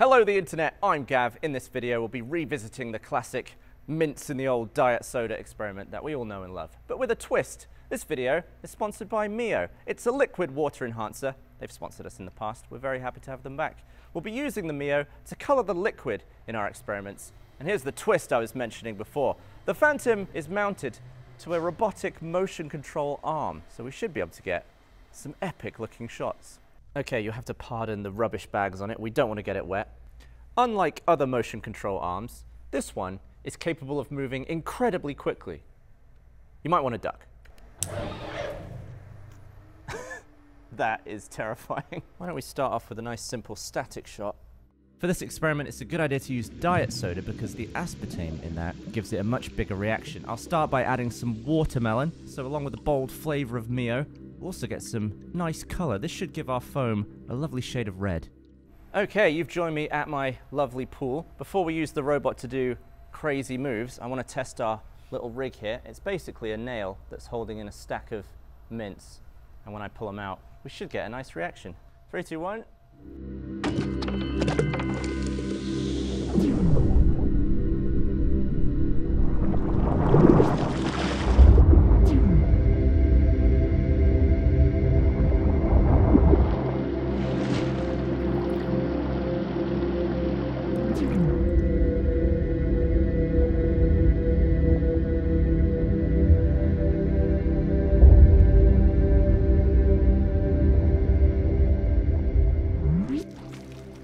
Hello the internet, I'm Gav. In this video we'll be revisiting the classic mints in the old diet soda experiment that we all know and love, but with a twist. This video is sponsored by Mio. It's a liquid water enhancer. They've sponsored us in the past, we're very happy to have them back. We'll be using the Mio to colour the liquid in our experiments, and here's the twist I was mentioning before. The Phantom is mounted to a robotic motion control arm, so we should be able to get some epic looking shots. Okay, you have to pardon the rubbish bags on it, we don't want to get it wet. Unlike other motion control arms, this one is capable of moving incredibly quickly. You might want to duck. That is terrifying. Why don't we start off with a nice simple static shot? For this experiment, it's a good idea to use diet soda because the aspartame in that gives it a much bigger reaction. I'll start by adding some watermelon, so along with the bold flavour of Mio, also get some nice colour. This should give our foam a lovely shade of red. Okay, you've joined me at my lovely pool. Before we use the robot to do crazy moves, I want to test our little rig here. It's basically a nail that's holding in a stack of mints, and when I pull them out, we should get a nice reaction. 3, 2, 1.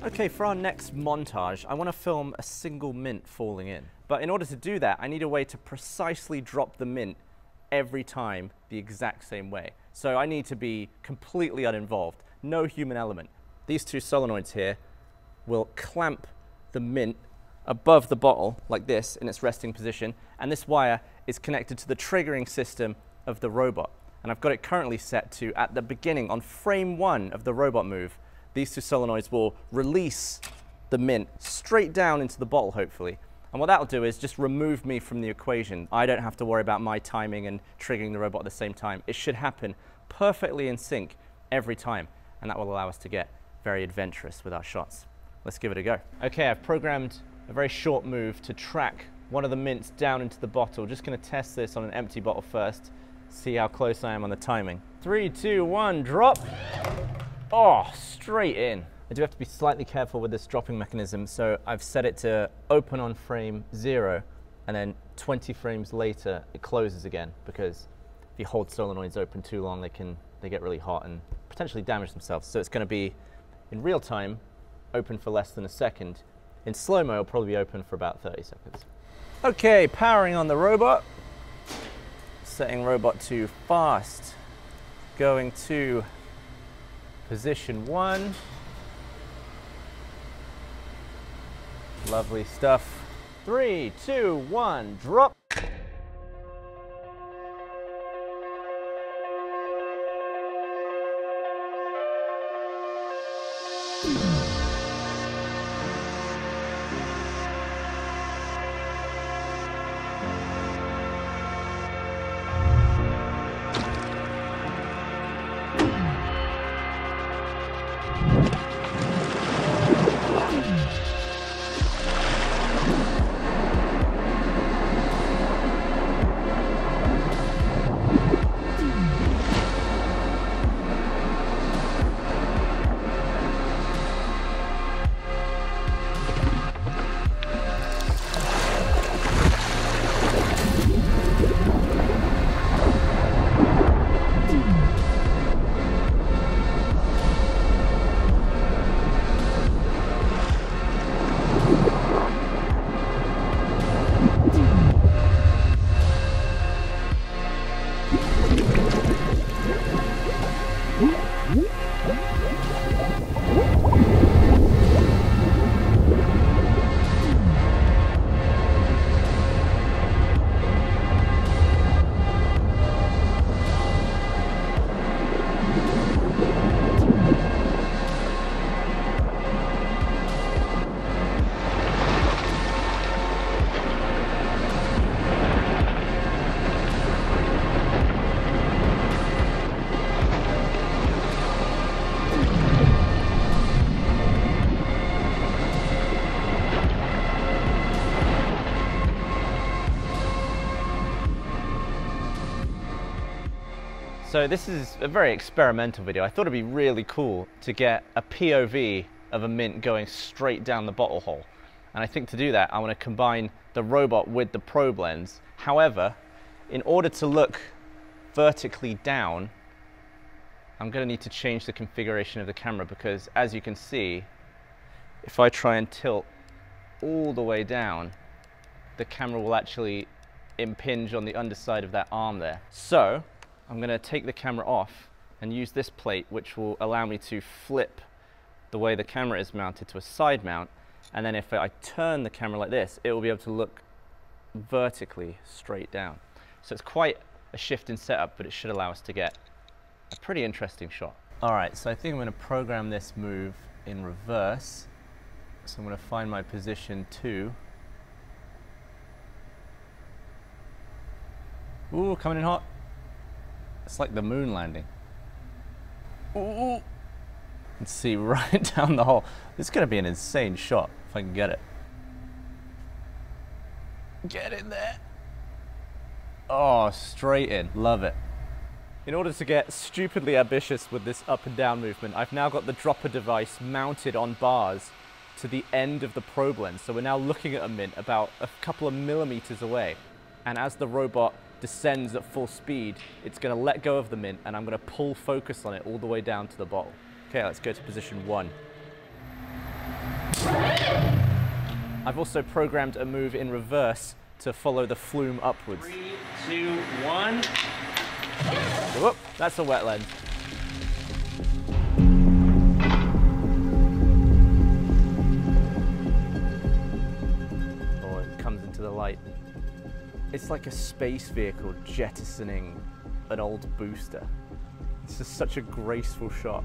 Okay, for our next montage, I want to film a single mint falling in. But in order to do that, I need a way to precisely drop the mint every time the exact same way. So I need to be completely uninvolved, no human element. These two solenoids here will clamp the mint above the bottle like this in its resting position, and this wire is connected to the triggering system of the robot. And I've got it currently set to, at the beginning, on frame 1 of the robot move, these two solenoids will release the mint straight down into the bottle, hopefully. And what that'll do is just remove me from the equation. I don't have to worry about my timing and triggering the robot at the same time. It should happen perfectly in sync every time, and that will allow us to get very adventurous with our shots. Let's give it a go. Okay, I've programmed a very short move to track one of the mints down into the bottle. Just gonna test this on an empty bottle first, see how close I am on the timing. 3, 2, 1, drop. Oh, straight in. I do have to be slightly careful with this dropping mechanism, so I've set it to open on frame 0, and then 20 frames later it closes again, because if you hold solenoids open too long they get really hot and potentially damage themselves. So it's going to be, in real time, open for less than a second. In slow-mo it'll probably be open for about 30 seconds. Okay, powering on the robot. Setting robot to fast. Going to position 1. Lovely stuff. 3, 2, 1, drop. So this is a very experimental video. I thought it'd be really cool to get a POV of a mint going straight down the bottle hole. And I think to do that, I want to combine the robot with the probe lens. However, in order to look vertically down, I'm going to need to change the configuration of the camera, because as you can see, if I try and tilt all the way down, the camera will actually impinge on the underside of that arm there. So I'm going to take the camera off and use this plate, which will allow me to flip the way the camera is mounted to a side mount. And then if I turn the camera like this, it will be able to look vertically straight down. So it's quite a shift in setup, but it should allow us to get a pretty interesting shot. All right, so I think I'm going to program this move in reverse. So I'm going to find my position 2. Ooh, coming in hot. It's like the moon landing. Ooh. Let's see, right down the hole. This is going to be an insane shot if I can get it. Get in there. Oh, straight in. Love it. In order to get stupidly ambitious with this up and down movement, I've now got the dropper device mounted on bars to the end of the probe lens. So we're now looking at a mint about a couple of millimeters away. And as the robot descends at full speed, it's going to let go of the mint, and I'm going to pull focus on it all the way down to the bottle. Okay, let's go to position 1. I've also programmed a move in reverse to follow the flume upwards. 3, 2, 1. Whoop, that's a wet lens. Oh, it comes into the light. It's like a space vehicle jettisoning an old booster. It's just such a graceful shot.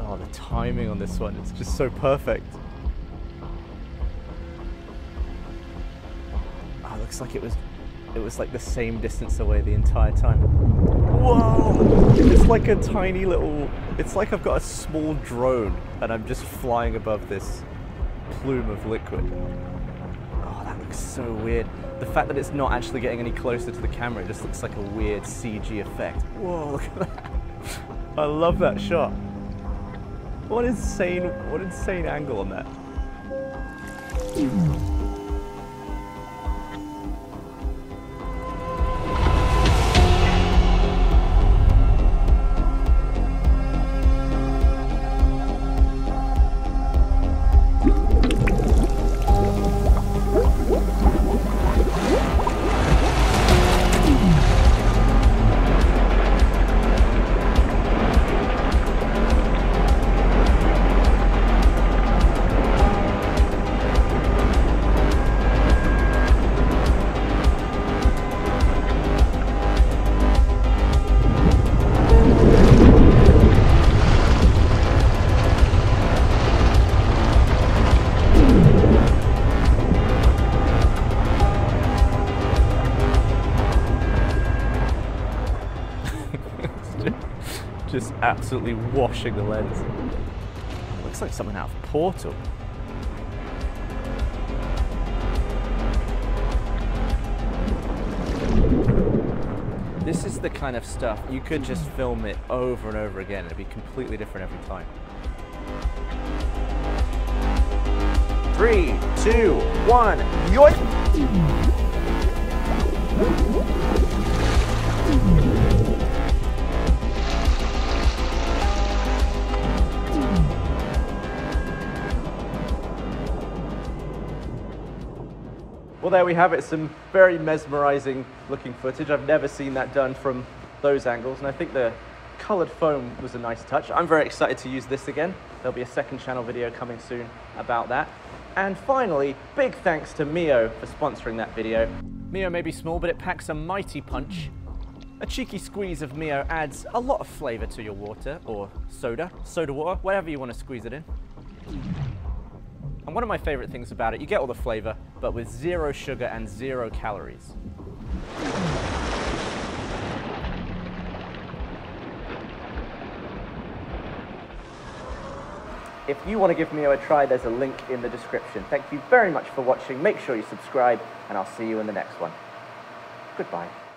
Oh, the timing on this one, it's just so perfect. Looks like it was like the same distance away the entire time. Whoa! It's like a tiny little, it's like I've got a small drone and I'm just flying above this plume of liquid. Oh, that looks so weird. The fact that it's not actually getting any closer to the camera, it just looks like a weird CG effect. Whoa, look at that. I love that shot. What insane angle on that. Just absolutely washing the lens. It looks like something out of Portal. This is the kind of stuff you could just film it over and over again, it'd be completely different every time. 3, 2, 1, yoink! Well, there we have it, some very mesmerizing looking footage. I've never seen that done from those angles, and I think the colored foam was a nice touch. I'm very excited to use this again. There'll be a second channel video coming soon about that. And finally, big thanks to Mio for sponsoring that video. Mio may be small, but it packs a mighty punch. A cheeky squeeze of Mio adds a lot of flavor to your water, or soda water, whatever you want to squeeze it in. And one of my favorite things about it, you get all the flavor, but with zero sugar and 0 calories. If you want to give Mio a try, there's a link in the description. Thank you very much for watching. Make sure you subscribe, and I'll see you in the next one. Goodbye.